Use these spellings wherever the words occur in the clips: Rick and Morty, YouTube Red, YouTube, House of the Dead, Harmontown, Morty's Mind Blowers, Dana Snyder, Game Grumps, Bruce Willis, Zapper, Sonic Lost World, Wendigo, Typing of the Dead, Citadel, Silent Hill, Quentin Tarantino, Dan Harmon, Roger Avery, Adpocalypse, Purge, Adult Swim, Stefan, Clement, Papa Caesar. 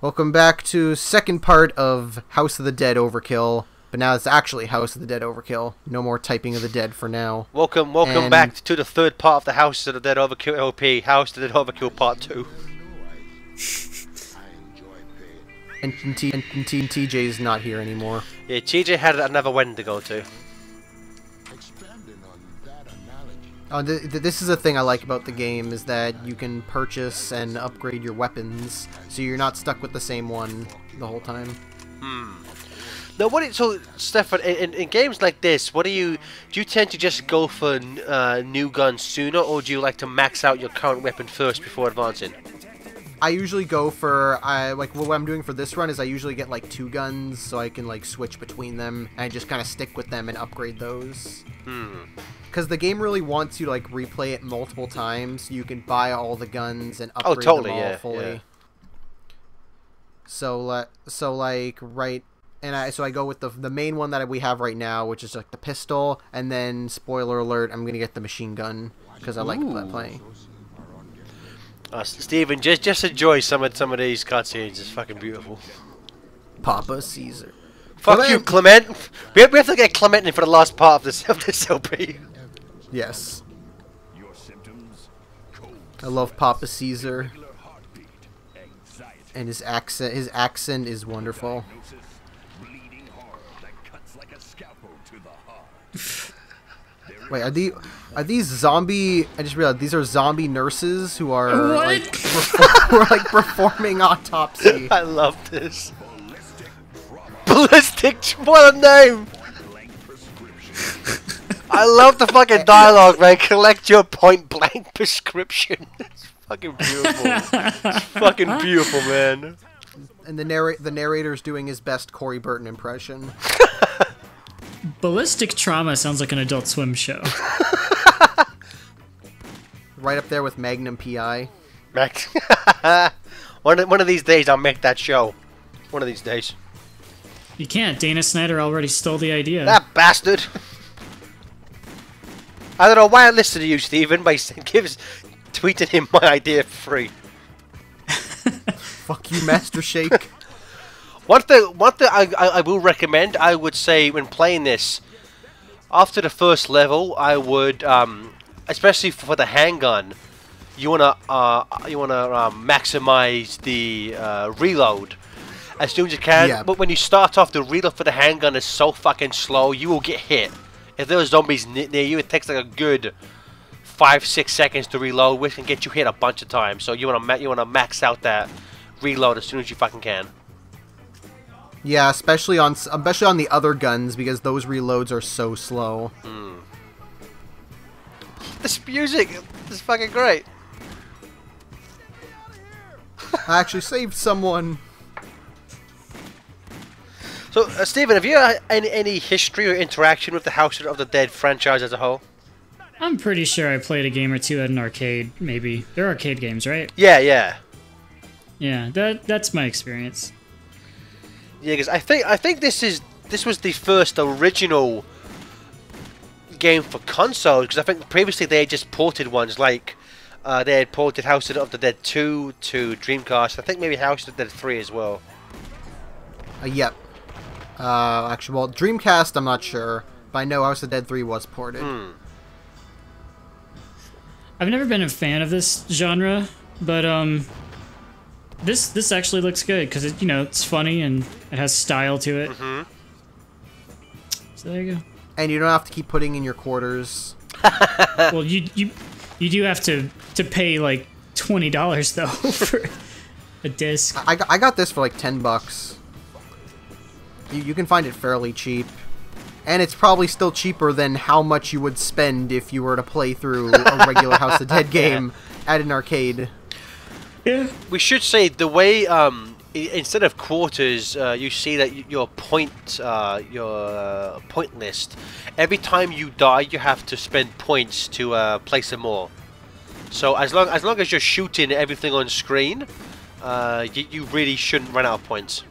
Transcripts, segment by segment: Welcome back to second part of House of the Dead Overkill, but now it's actually House of the Dead Overkill. No more Typing of the Dead for now. Welcome back to the third part of the House of the Dead Overkill LP, House of the Dead Overkill Part 2. And TJ's not here anymore. Yeah, TJ had another Wendigo too. This is a thing I like about the game, is that you can purchase and upgrade your weapons, so you're not stuck with the same one the whole time. Hmm. Now, so Stefan, in games like this, do you tend to just go for new guns sooner, or do you like to max out your current weapon first before advancing? I usually go for, like, what I'm doing for this run is I usually get, like, 2 guns, so I can, like, switch between them, and just kind of stick with them and upgrade those. Hmm. Because the game really wants you to, like, replay it multiple times, so you can buy all the guns and upgrade them all fully. Yeah. So like so I go with the main one that we have right now, which is like the pistol, and then spoiler alert, I'm gonna get the machine gun because I like playing. Steven, just enjoy some of these cutscenes. It's fucking beautiful. Papa Caesar. Fuck Clement. You, Clement. We have to get Clement in for the last part of this LP. Yes. I love Papa Caesar. And his accent is wonderful. Wait, are these zombie? I just realized these are zombie nurses who are like performing autopsy. I love this. Ballistic, what a name! I love the fucking dialogue, man. Collect your point blank prescription. It's fucking beautiful. It's fucking beautiful, man. And the narrator's doing his best Corey Burton impression. Ballistic Trauma sounds like an Adult Swim show. Right up there with Magnum P.I. One of these days I'll make that show. One of these days. You can't. Dana Snyder already stole the idea. That bastard. I don't know why I listened to you, Steven, by tweeting him my idea for free. Fuck you, Master Shake. One thing I will recommend, I would say when playing this, after the first level, I would, especially for the handgun, you wanna maximize the reload. As soon as you can, yeah. But when you start off, the reload for the handgun is so fucking slow, you will get hit. If there are zombies near you, it takes like a good 5-6 seconds to reload, which can get you hit a bunch of times. So you wanna max out that reload as soon as you fucking can. Yeah, especially on the other guns, because those reloads are so slow. Mm. This music is fucking great. I actually saved someone. So, Stephen, have you had any history or interaction with the House of the Dead franchise as a whole? I'm pretty sure I played a game or two at an arcade, maybe. They're arcade games, right? Yeah, yeah. Yeah, that's my experience. Yeah, because I think this was the first original game for consoles, because I think previously they had just ported ones, like they had ported House of the Dead 2 to Dreamcast. I think maybe House of the Dead 3 as well. Yep. Actually, well, Dreamcast, I'm not sure, but I know House of the Dead 3 was ported. Mm. I've never been a fan of this genre, but this actually looks good because it, you know, it's funny and it has style to it. Mm-hmm. So there you go. And you don't have to keep putting in your quarters. Well, you do have to pay like $20 though for a disc. I got this for like $10. You can find it fairly cheap, and it's probably still cheaper than how much you would spend if you were to play through a regular House of Dead game at an arcade. Yeah. We should say the way instead of quarters, you see that your point list. Every time you die, you have to spend points to place some more. So as long as you're shooting everything on screen, you really shouldn't run out of points.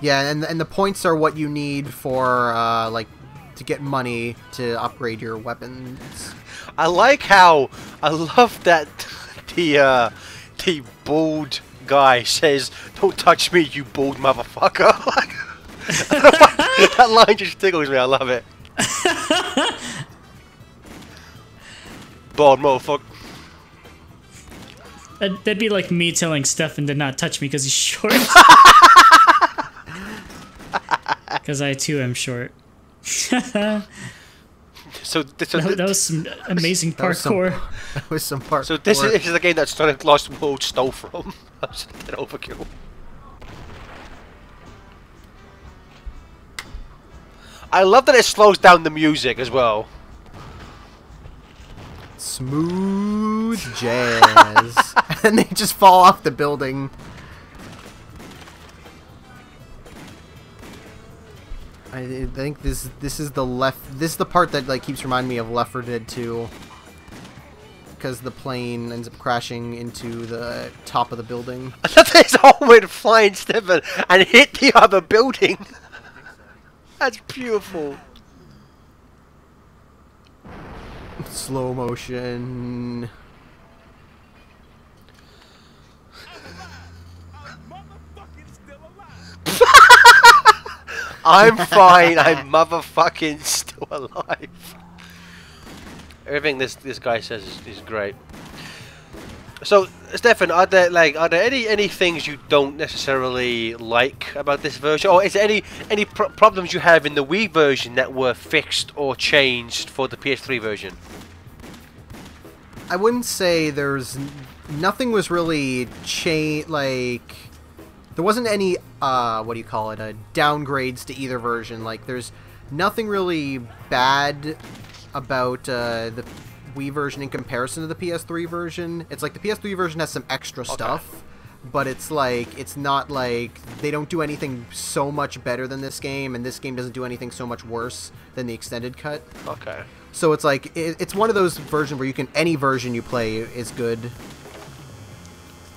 Yeah, and the points are what you need for, like, to get money to upgrade your weapons. I love that the bald guy says, "Don't touch me, you bald motherfucker." That line just tickles me. I love it. Bald motherfucker. That'd be like me telling Stefan to not touch me because he's short. Because I too am short. So that was some amazing parkour. That was some parkour. So this is the game that Sonic Lost World stole from. House of the Dead Overkill. I love that it slows down the music as well. Smooth jazz. And they just fall off the building. I think this is the part that like keeps reminding me of Left 4 Dead 2, because the plane ends up crashing into the top of the building. I thought his arm went flying, Stefan, and hit the other building. That's beautiful. Slow motion. I'm fine, I'm motherfucking still alive. Everything this guy says is great. So, Stefan, are there any things you don't necessarily like about this version? Or is there any problems you have in the Wii version that were fixed or changed for the PS3 version? I wouldn't say there's... Nothing was really changed, like... There wasn't any, what do you call it, downgrades to either version. Like, there's nothing really bad about the Wii version in comparison to the PS3 version. It's like the PS3 version has some extra stuff, but it's like, it's not like, they don't do anything so much better than this game, and this game doesn't do anything so much worse than the extended cut. Okay. So it's like, it's one of those versions where you can, any version you play is good.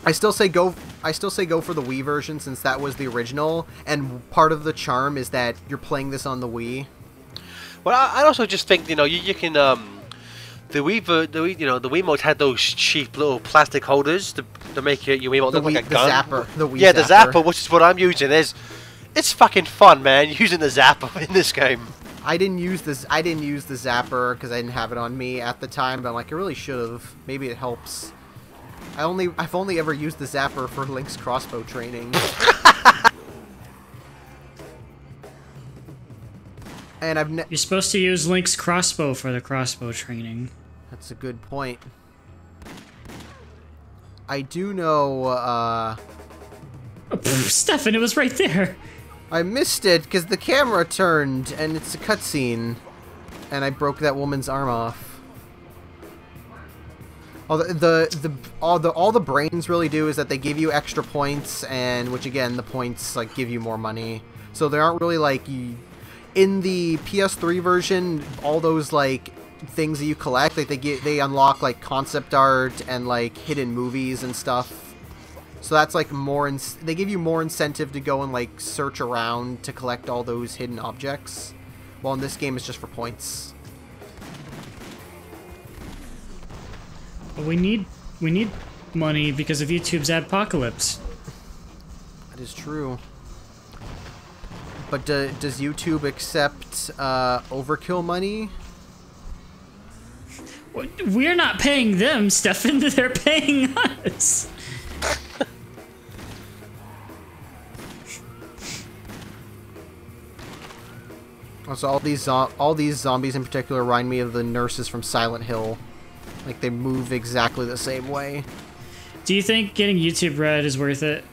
I still say go for the Wii version, since that was the original, and part of the charm is that you're playing this on the Wii. Well, I also just think, you know, you can the Wiimote had those cheap little plastic holders to make your Wiimote look like a gun. Zapper, the Wii yeah, Zapper. The Zapper, which is what I'm using. It's fucking fun, man, using the Zapper in this game. I didn't use the Zapper because I didn't have it on me at the time, but I'm like, I really should have. Maybe it helps. I've only ever used the Zapper for Link's Crossbow Training. And You're supposed to use Link's Crossbow for the Crossbow Training. That's a good point. I do know, oh, pff, Stefan, it was right there! I missed it, because the camera turned, and it's a cutscene. And I broke that woman's arm off. All the brains really do is that they give you extra points, and which again the points like give you more money. So they aren't really like in the PS3 version. All those like things that you collect, like they unlock like concept art and like hidden movies and stuff. So that's like more. They give you more incentive to go and like search around to collect all those hidden objects. While in this game it's just for points. We need money because of YouTube's Adpocalypse. That is true. But does YouTube accept overkill money? We're not paying them, Stefan. They're paying us. Also, all these zombies in particular remind me of the nurses from Silent Hill. Like, they move exactly the same way. Do you think getting YouTube Red is worth it?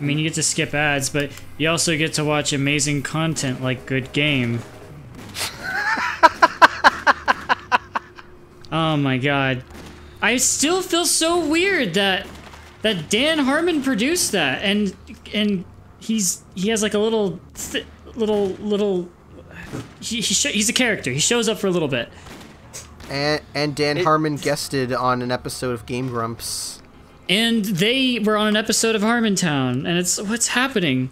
I mean, you get to skip ads, but you also get to watch amazing content like Good Game. Oh my god. I still feel so weird that Dan Harmon produced that, and he has like a little he's a character. He shows up for a little bit. And Dan Harmon guested on an episode of Game Grumps. And they were on an episode of Harmontown, and it's what's happening.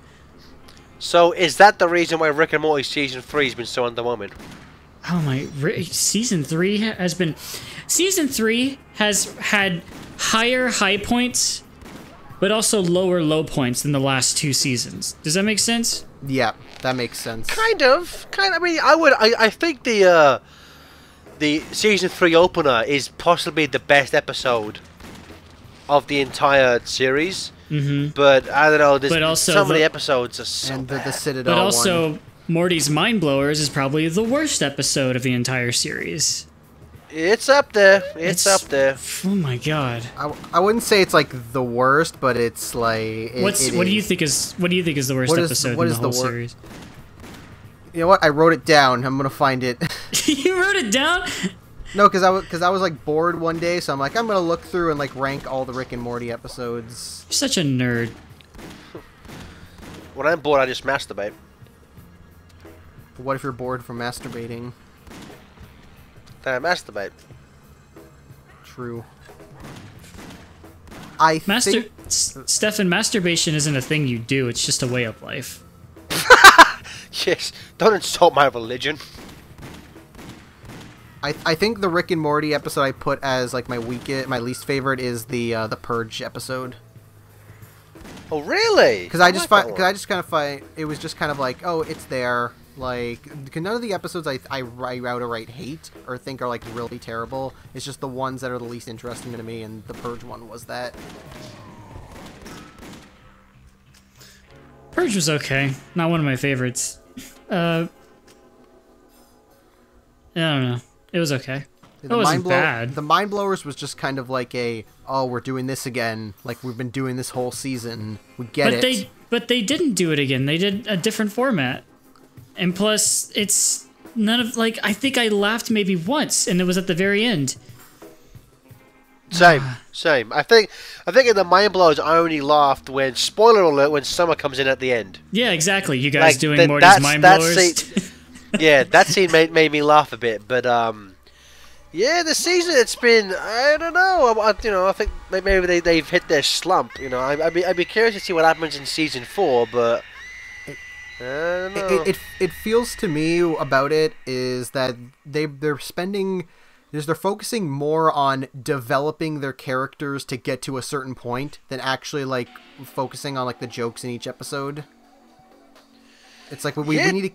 So is that the reason why Rick and Morty Season 3 has been so underwhelming? Oh my, Season 3 has had higher high points, but also lower low points than the last two seasons. Does that make sense? Yeah, that makes sense. Kind of. I mean, I think the season 3 opener is possibly the best episode of the entire series. Mm-hmm. But I don't know. But also so many episodes are so bad. The Citadel. But also, Morty's Mind Blowers is probably the worst episode of the entire series. It's up there. It's up there. Oh my god. I wouldn't say it's like the worst, but it's like. What do you think is the worst episode in the whole series? You know what? I wrote it down. I'm gonna find it. You wrote it down? No, because I was like bored one day, so I'm like, I'm gonna look through and like rank all the Rick and Morty episodes. You're such a nerd. When I'm bored, I just masturbate. But what if you're bored from masturbating? Then I masturbate. True. Stefan, masturbation isn't a thing you do. It's just a way of life. Yes. Don't insult my religion. I think the Rick and Morty episode I put as like my least favorite is the Purge episode. Oh really? Because I just kind of find it was just kind of like, oh, it's there. Like none of the episodes I outright hate or think are like really terrible. It's just the ones that are the least interesting to me, and the Purge one was that. Purge was okay. Not one of my favorites. I don't know. It was okay. It wasn't bad. The Mind Blowers was just kind of like a, oh, we're doing this again. Like, we've been doing this whole season. We get it. But they didn't do it again. They did a different format. And plus, it's none of, like, I think I laughed maybe once, and it was at the very end. Same. Same. I think in the Mind Blowers, I only laughed when, spoiler alert, when Summer comes in at the end. Yeah, exactly. You guys like, doing Morty's Mind Blowers. Yeah, that scene made me laugh a bit, but yeah, the season it's been, I don't know, I think maybe they've hit their slump, you know. I'd be curious to see what happens in season 4, but I don't know. It feels to me about it is that they're focusing more on developing their characters to get to a certain point than actually like focusing on like the jokes in each episode. It's like we need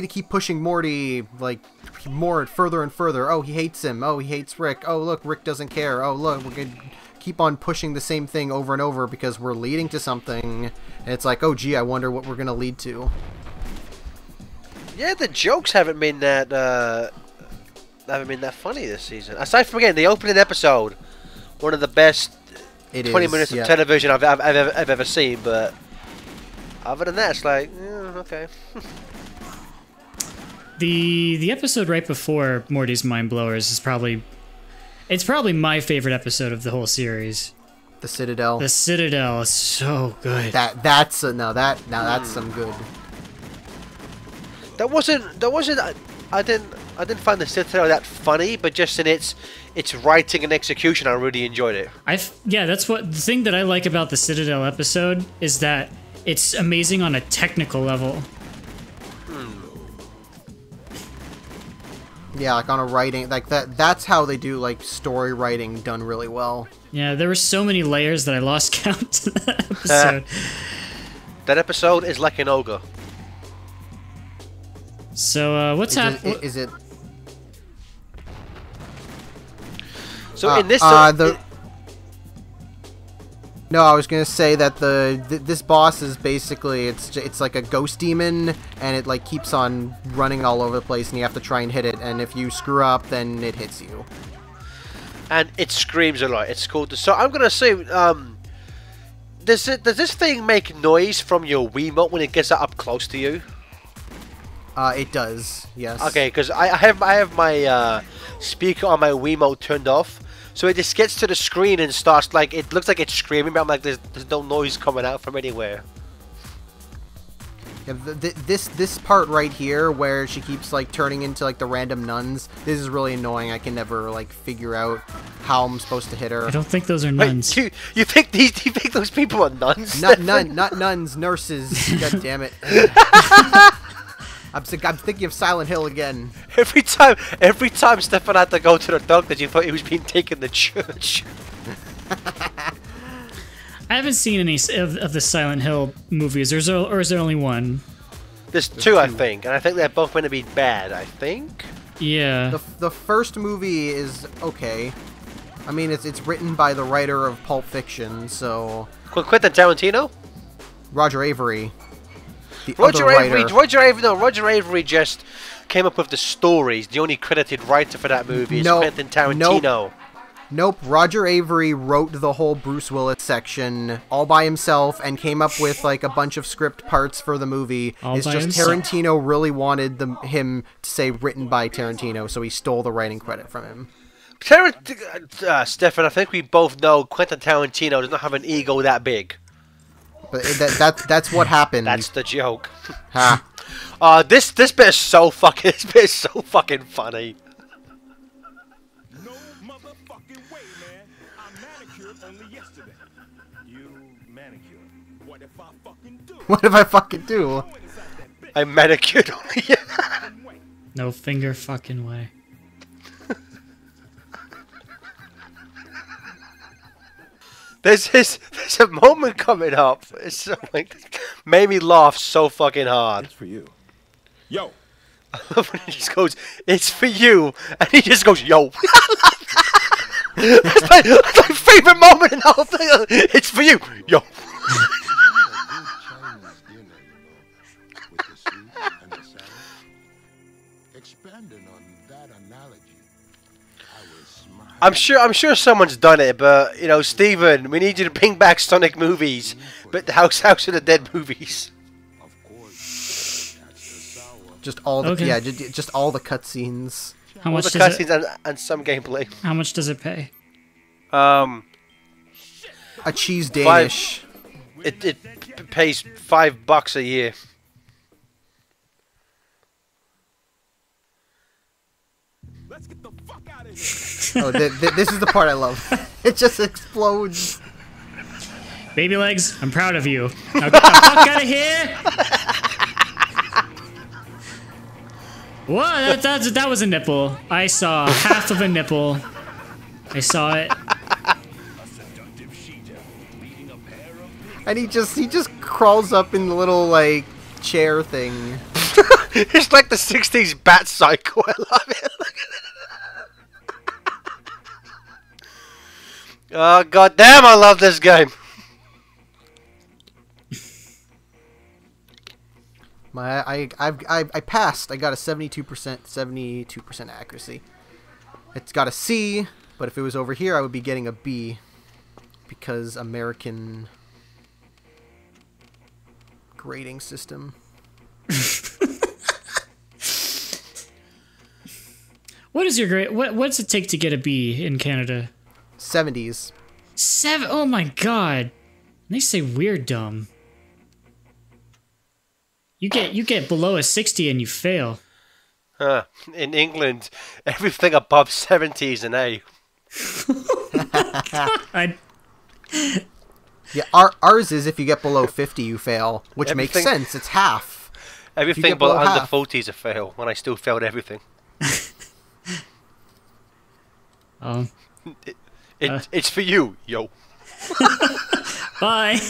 to keep pushing Morty like more further and further. Oh, he hates him. Oh, he hates Rick. Oh, look, Rick doesn't care. Oh, look, we're gonna keep on pushing the same thing over and over because we're leading to something. And it's like, oh, gee, I wonder what we're gonna lead to. Yeah, the jokes haven't been that funny this season. Aside from again the opening episode, one of the best 20 minutes of television I've ever seen, but. Other than that, it's like, okay. The episode right before Morty's Mind Blowers is probably my favorite episode of the whole series. The Citadel. The Citadel is so good. That's some good. I didn't find the Citadel that funny, but just in its writing and execution, I really enjoyed it. Yeah, that's what the thing that I like about the Citadel episode is that. It's amazing on a technical level. Yeah, like on a writing, like that's how they do like story writing done really well. Yeah, there were so many layers that I lost count to that episode. That episode is like an ogre. So, what's happening? No, I was gonna say that this boss is basically it's like a ghost demon, and it like keeps on running all over the place, and you have to try and hit it. And if you screw up, then it hits you. And it screams a lot. It's called. So I'm gonna say, does this thing make noise from your Wiimote when it gets up close to you? It does. Yes. Okay, because I have my speaker on my Wiimote turned off. So it just gets to the screen and starts like it looks like it's screaming, but I'm like, there's no noise coming out from anywhere. Yeah, this part right here where she keeps like turning into like the random nuns. This is really annoying. I can never like figure out how I'm supposed to hit her. I don't think those are nuns. Wait, you think those people are nuns? Not nuns, nurses. God damn it. I'm thinking of Silent Hill again. Every time Stefan had to go to the doctor, you thought he was being taken to church. I haven't seen any of the Silent Hill movies. Or is there only one? There's two, I think. And I think they're both meant to be bad, I think. Yeah. The first movie is okay. I mean, it's written by the writer of Pulp Fiction, so... Quentin Tarantino? Roger Avery. Roger Avery just came up with the stories. The only credited writer for that movie is Quentin Tarantino. Nope, Roger Avery wrote the whole Bruce Willis section all by himself and came up with like a bunch of script parts for the movie. It's just Tarantino really wanted him to say written by Tarantino, so he stole the writing credit from him. Stefan, I think we both know Quentin Tarantino does not have an ego that big. But that's what happened. That's the joke. Ha. This bit is so fucking funny. What if I fucking do? I manicured only. No finger fucking way. There's a moment coming up. It's so, like, made me laugh so fucking hard. It's for you. Yo. I love when he just goes, "It's for you," and he just goes, "Yo." that's my favorite moment in the whole thing. It's for you, yo. I'm sure someone's done it, but, you know, Steven, we need you to bring back Sonic movies, but the House of the Dead movies. Just all the just all the cutscenes. How much the cutscenes and some gameplay. How much does it pay? A cheese Danish. It pays $5 a year. Let's get the fuck out of here. Oh, this is the part I love. It just explodes. Baby legs, I'm proud of you. Now get the fuck out of here. Whoa, that was a nipple. I saw half of a nipple. I saw it. And he just crawls up in the little, like, chair thing. It's like the 60s Bat Cycle. I love it. Oh, goddamn, I love this game. I passed. I got a 72% accuracy. It's got a C, but if it was over here, I would be getting a B because American grading system. What is your grade? What's it take to get a B in Canada? 70s. Oh my god! They say we're dumb. You get below a 60 and you fail. In England, everything above 70 is an A. God. Yeah, ours is if you get below 50, you fail, which makes sense. It's half. Everything below under 40 is a fail. When I still failed everything. It's for you, yo. Bye.